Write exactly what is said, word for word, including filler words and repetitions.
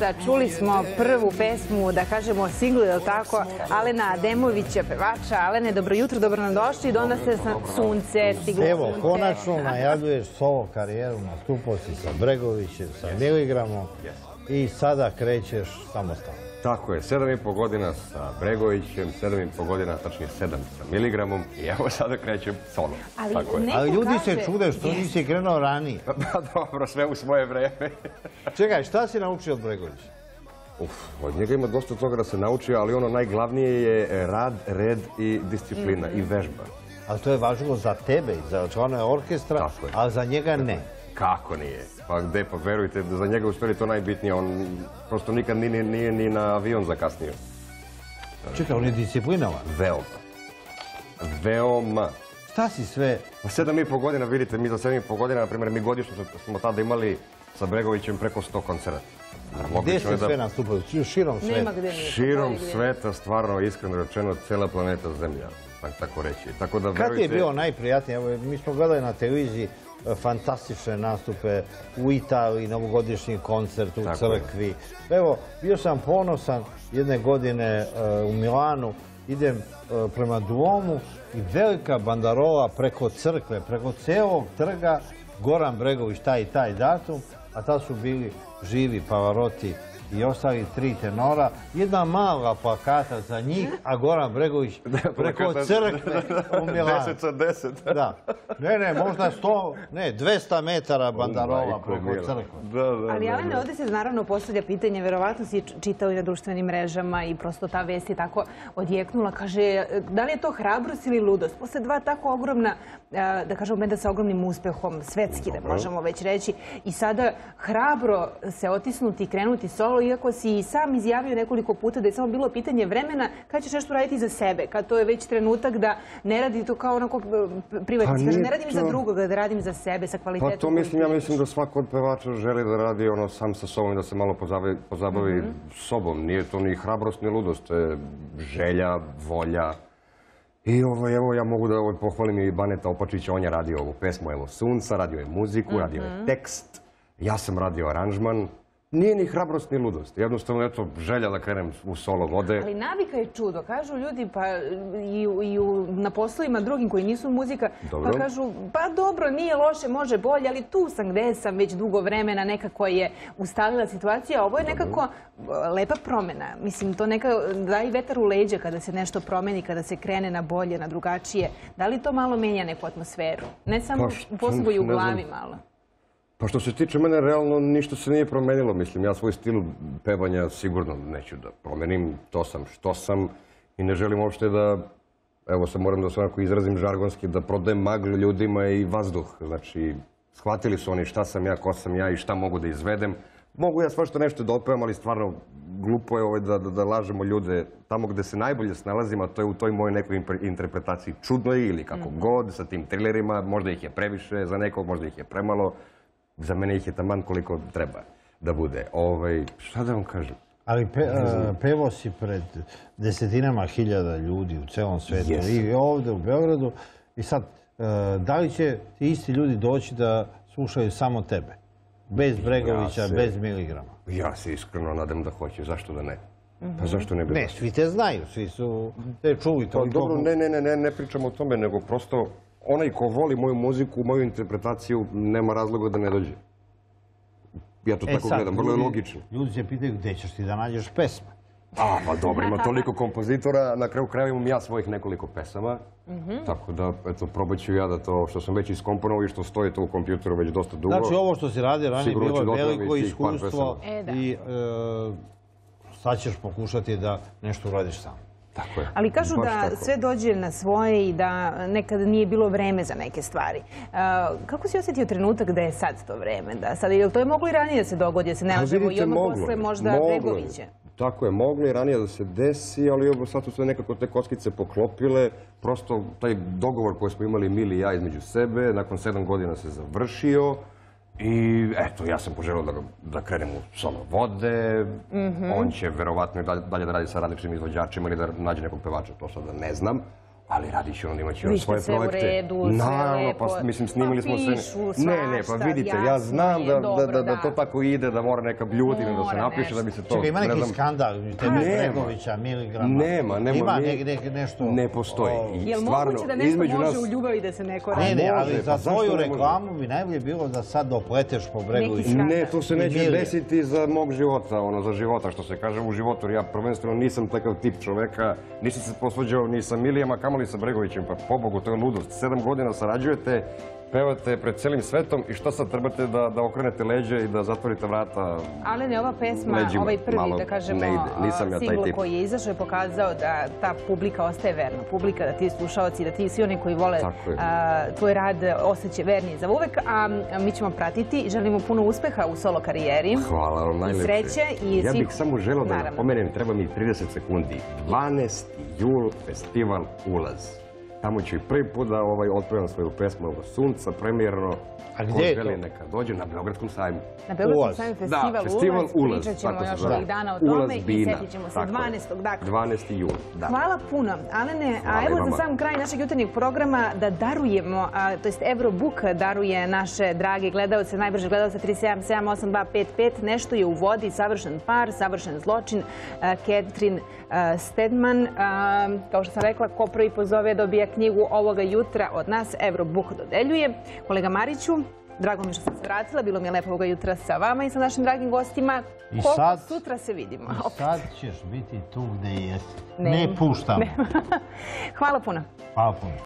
Eto, čuli smo prvu pesmu, da kažemo singlu, je li tako, Alena Ademovića, pevača. Alene, dobro jutro, dobro nam došli, do nas je sunce, stiglo sunce. Evo, konačno najavljuješ solo karijeru, nastupao si sa Bregovićem, sa Miligramom i sada krećeš samostalno. Tako je, sedam i po godina sa Bregovićem, sedam i po godina, tačnije sedam sa Miligramom i evo sada krećem solo. Ali ljudi se čude što nisi krenuo ranije. Pa dobro, sve u svoje vreme. Čekaj, šta si naučio od Bregovića? Uf, od njega ima dosta toga da se naučio, ali ono najglavnije je rad, red i disciplina i vežba. Ali to je važno za tebe i za članove orkestra, ali za njega ne. Kako nije? Pa gde, pa verujte, za njega u stvari to najbitnije, on prosto nikad nije ni na avion zakasnio. Čekaj, on je disciplinovan? Veoma. Veoma. Šta si sve? Sedam i po godina, vidite, mi za sedam i po godina, na primjer, mi godišnje smo tada imali sa Bregovićem preko sto koncerata. Gde se sve nastupaju? Širom sveta? Širom sveta, stvarno, iskreno rečeno, cela planeta Zemlja, tako reći. Kad je bio najprijatnije? Evo, mi smo gledali na televiziji fantastične nastupe u Italiji, novogodišnji koncert u crkvi. Evo, bio sam ponosan jedne godine u Milanu, idem prema Duomu i velika bandarola preko crkve, preko celog trga, Goran Bregović, taj i taj datum, a tad su bili živi Pavarotti i ostali tri tenora, jedna mala plakata za njih, a Goran Bregović preko crkve u Milanu. Deset sa deset. Da. Ne, ne, možda sto, ne, dvesta metara bandarola preko crkve. Ali Alena, ovdje se naravno postavlja pitanje, verovatno si čitao i na društvenim mrežama i prosto ta vest je tako odjeknula, kaže, da li je to hrabrost ili ludost? Posle dva tako ogromna, da kažemo, meda sa ogromnim uspehom, svetski, da možemo već reći, i sada hrabro se otisnuti i krenuti solo, iako si i sam izjavio nekoliko puta da je samo bilo pitanje vremena kad ćeš nešto raditi za sebe, kad to je već trenutak da ne radi to kao onako privatnici. Kaže, ne radim za drugoga, da radim za sebe, sa kvalitetom. Pa to mislim, ja mislim da svako od pevača želi da radi ono sam sa sobom i da se malo pozabavi sobom. Nije to ni hrabrost, ni ludost, to je želja, volja. I evo, ja mogu da pohvalim i Baneta Opačića, on je radio ovu pesmu, evo, Sunca, radio je muziku, radio je tekst, ja sam radio aranžman. Nije ni hrabrost, ni ludost. Jednostavno, eto, želja da krenem u solo vode. Ali navika je čudo. Kažu ljudi, pa i na poslovima drugim koji nisu muzika, pa kažu, pa dobro, nije loše, može bolje, ali tu sam gde sam već dugo vremena, nekako je ustalila situacija. Ovo je nekako lepa promena. Mislim, to neka daje vetar u leđa kada se nešto promeni, kada se krene na bolje, na drugačije. Da li to malo menja neku atmosferu? Ne samo u poslu i u glavi malo. Pa što se tiče mene, realno ništa se nije promenilo, mislim. Ja svoj stil pevanja sigurno neću da promenim, to sam što sam i ne želim uopšte da, evo sam moram da se onako izrazim žargonski, da prodajem maglu ljudima i vazduh. Znači, shvatili su oni šta sam ja, ko sam ja i šta mogu da izvedem. Mogu ja svašta nešto da otpevam, ali stvarno glupo je da lažemo ljude tamo gde se najbolje snalazim, a to je u toj mojoj nekoj interpretaciji čudnoj ili kako god, sa tim trilerima, možda ih je previše za nekog, možda ih je premalo. Za mene ih je taman koliko treba da bude. Šta da vam kažem? Ali pevo si pred desetinama hiljada ljudi u celom svetu i ovde u Beogradu. I sad, da li će ti isti ljudi doći da slušaju samo tebe? Bez Bregovića, bez Miligrama? Ja se iskreno nadam da hoće. Zašto da ne? Pa zašto ne bi... Ne, svi te znaju, svi su te čuli. Dobro, ne, ne, ne, ne pričam o tome, nego prosto... Onaj ko voli moju muziku, moju interpretaciju, nema razloga da ne dođe. Ja to tako gledam, vrlo je logično. Ljudi se pitaju gde ćeš ti da nađeš pesme. A, pa dobro, ima toliko kompozitora, na kraju kraju imam ja svojih nekoliko pesama. Tako da, eto, probat ću ja da to što sam već iskomponovao i što stoji to u kompjuteru već dosta dugo. Znači, ovo što si radio ranije bilo je veliko iskustvo i sad ćeš pokušati da nešto uradiš sam. Ali kažu da sve dođe na svoje i da nekad nije bilo vreme za neke stvari. Kako si osjetio trenutak da je sad to vreme? To je moglo i ranije da se dogodi, da se ne lažemo i odmah posle možda Bregovića. Tako je, moglo i ranije da se desi, ali sad su sve nekako te kockice poklopile. Prosto taj dogovor koji smo imali Mili i ja između sebe, nakon sedam godina se završio. I eto, ja sam poželio da krenem u solo vode, on će verovatno dalje da radi sa različitim izvođačima ili da nađe nekog pevača, to sada ne znam. ali radit ću, onda imat ću još svoje projekte. Vi ste sve u redu, sve lepo, pa pišu, svašta, ne, ne, pa vidite, ja znam da to tako ide, da mora neka bljutina da se napiše, da bi se to... Čekaj, ima neki skandal, te Bregovića, Miligrama? Nema, nema. Ima nešto... Ne postoji. Je li moguće da nešto može u ljubavi da se neko radi? Ne, ne, ali za svoju reklamu bi najbolje bilo da sad opleteš po Bregoviću. Ne, to se neće desiti za mog života, ono, za života, što se kaže u životu. Ja prvenstveno nisam takav tip čoveka, nisam se posvađao ni sa Milijama, kamoli sa Bregovićem, pa pobogu, to je ludost. Sedam godina sarađujete, pevate pred celim svetom i šta sad trebate da okrenete leđe i da zatvorite vrata? Ali ne, ova pesma, ovaj prvi, da kažemo, singl koji je izašao je pokazao da ta publika ostaje verna. Publika, da ti slušalci, da ti svi oni koji vole tvoj rad osjeće verni za uvek, a mi ćemo pratiti. Želimo puno uspeha u solo karijeri. Hvala vam najlepše. I sreće. Ja bih samo želao da napomenem, treba mi trideset sekundi. dvanaesti jul, festival Ulaz. Tamo ću i prvi put da otpevam svoju pesmu Ovo sunca, premijerno. A gdje je to? Ko želi neka dođe na Beogradskom sajmu. Na Beogradskom sajmu festival Ulaz. Pričat ćemo još tih dana o tome i sjetit ćemo se dvanaestog jula. Hvala puno, Alene. A evo za sam kraj našeg jutarnjeg programa da darujemo, to jest Ebrobook daruje naše drage gledalce, najbrže gledalce tri sedam sedam osam dva pet pet. Nešto je u vodi, savršen par, savršen zločin, Ketrin Stedman. Kao što sam rekla, ko prvi pozove dobija knjigu ovoga jutra od nas, Ebrobook dodeljuje. Kolega Mariću, drago mi što sam se vratila, bilo mi je lepo ovoga jutra sa vama i sa našim dragim gostima. Koliko sutra se vidimo. I sad ćeš biti tu gde jesi. Ne puštam. Hvala puno. Hvala puno.